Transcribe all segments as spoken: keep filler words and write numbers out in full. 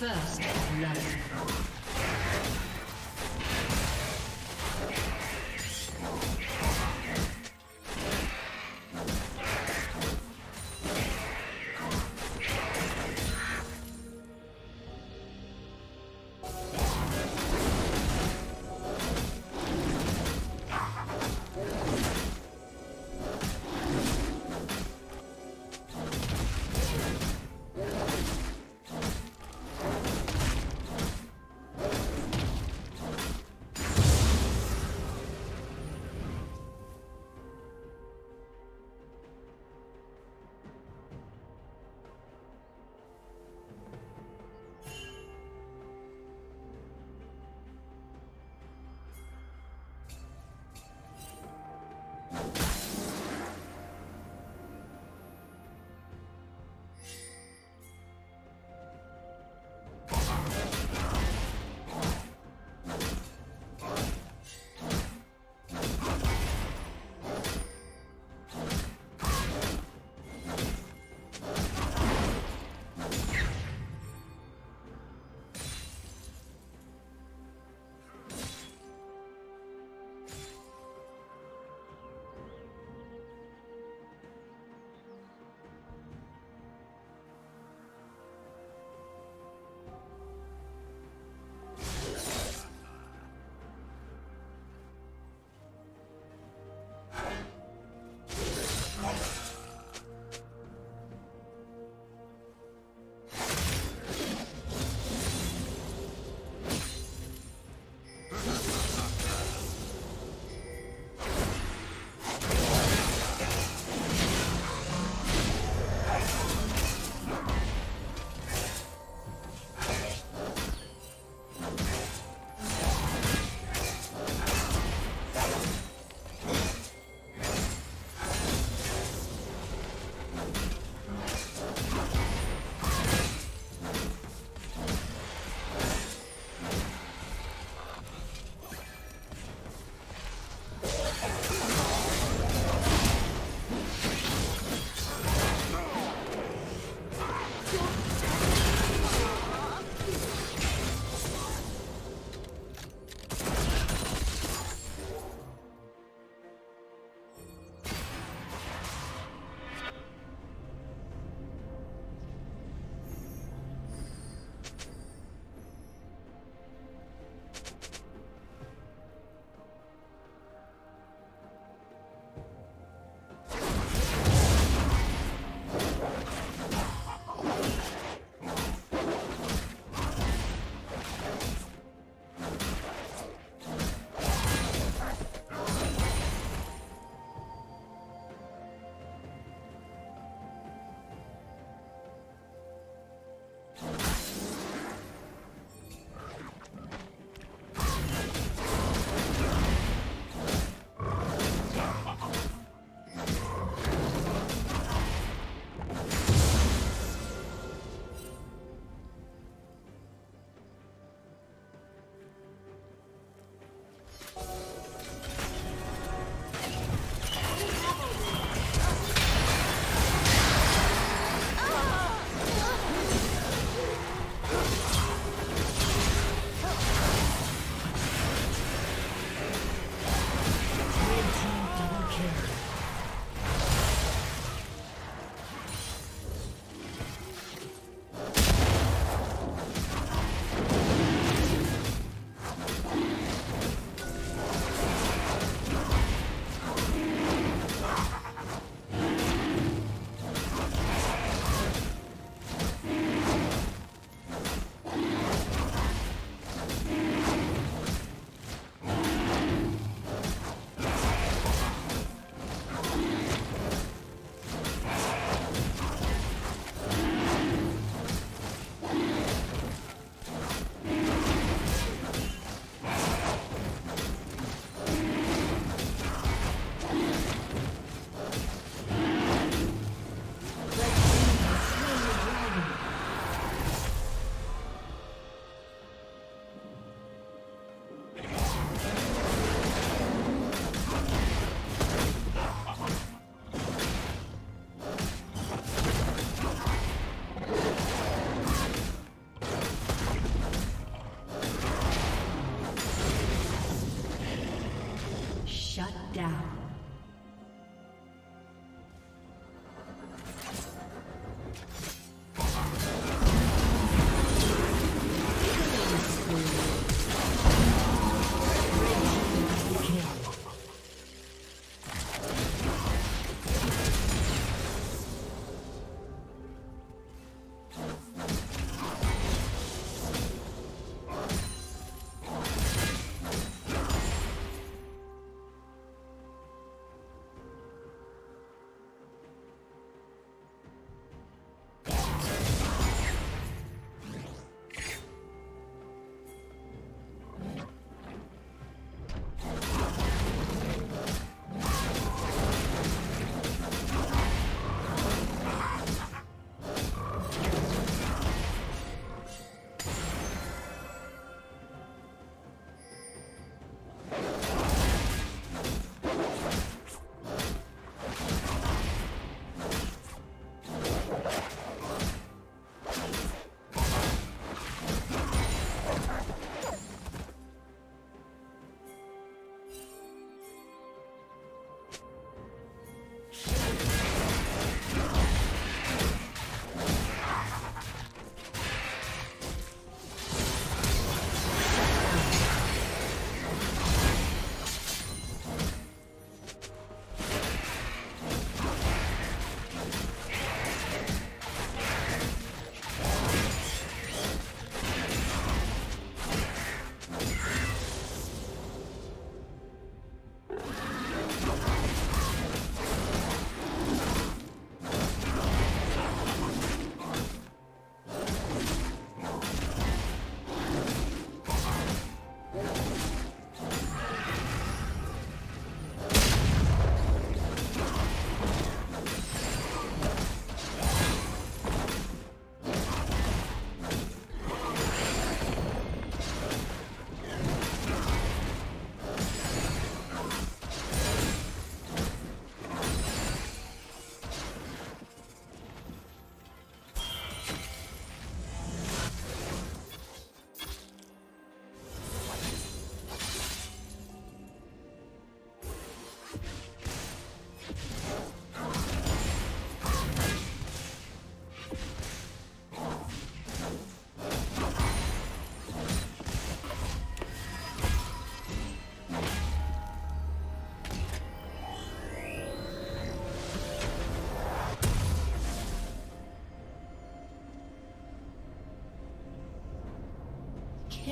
First love.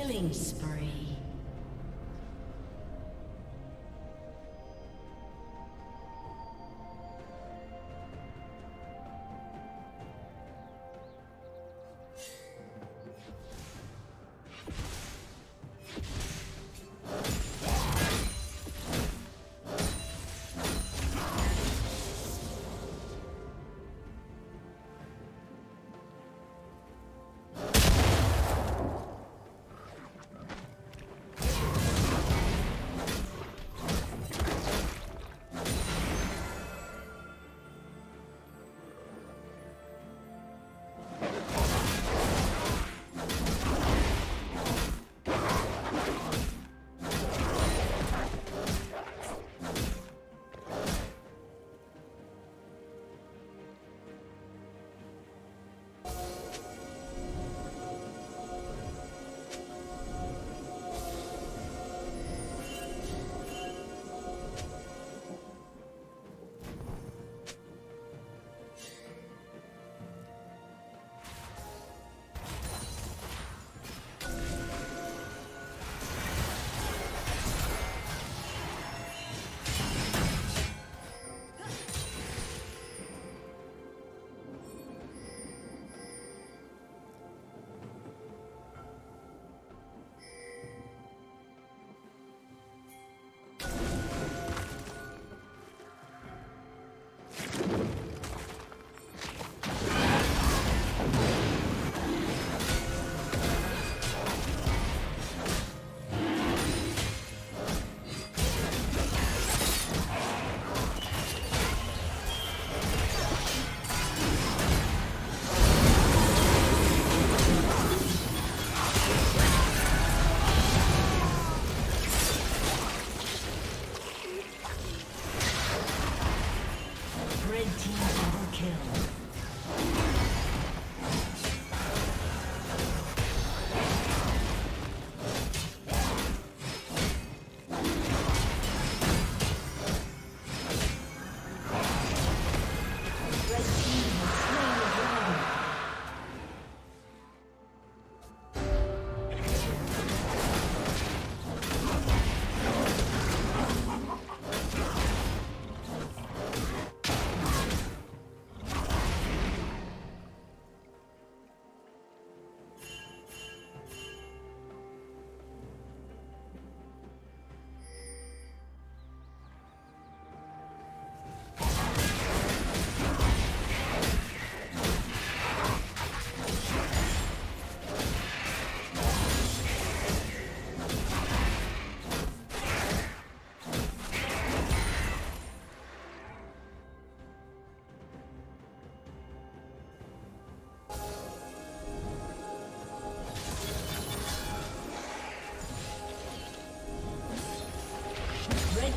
Killing spree.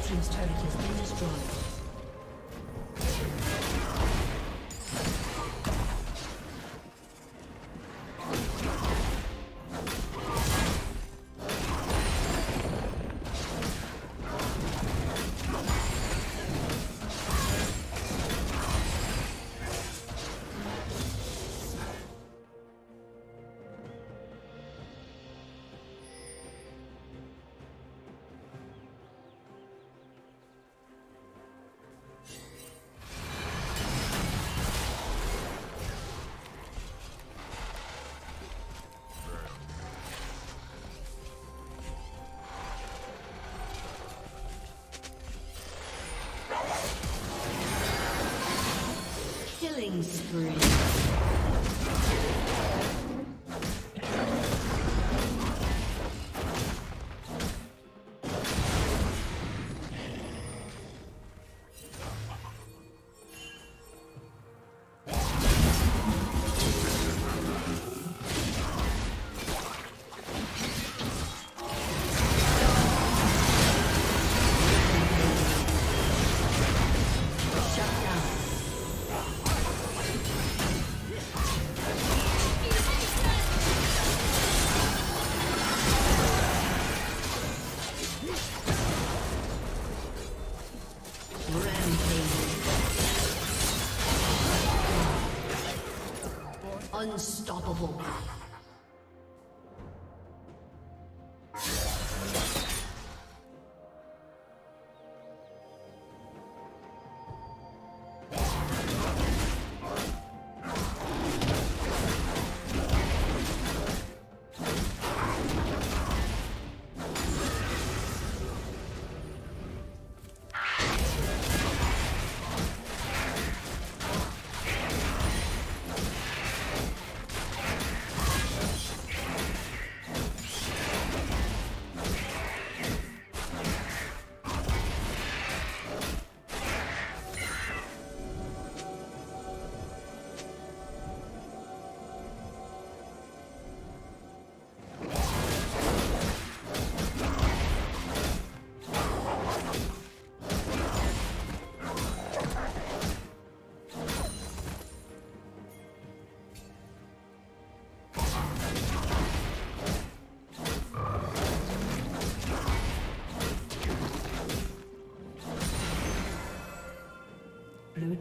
His turret has been destroyed. Killing spree. Unstoppable. Blue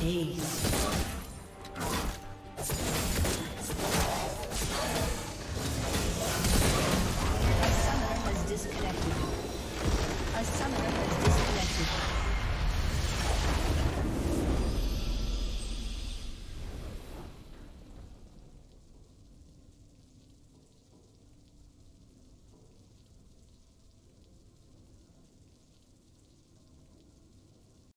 Peace.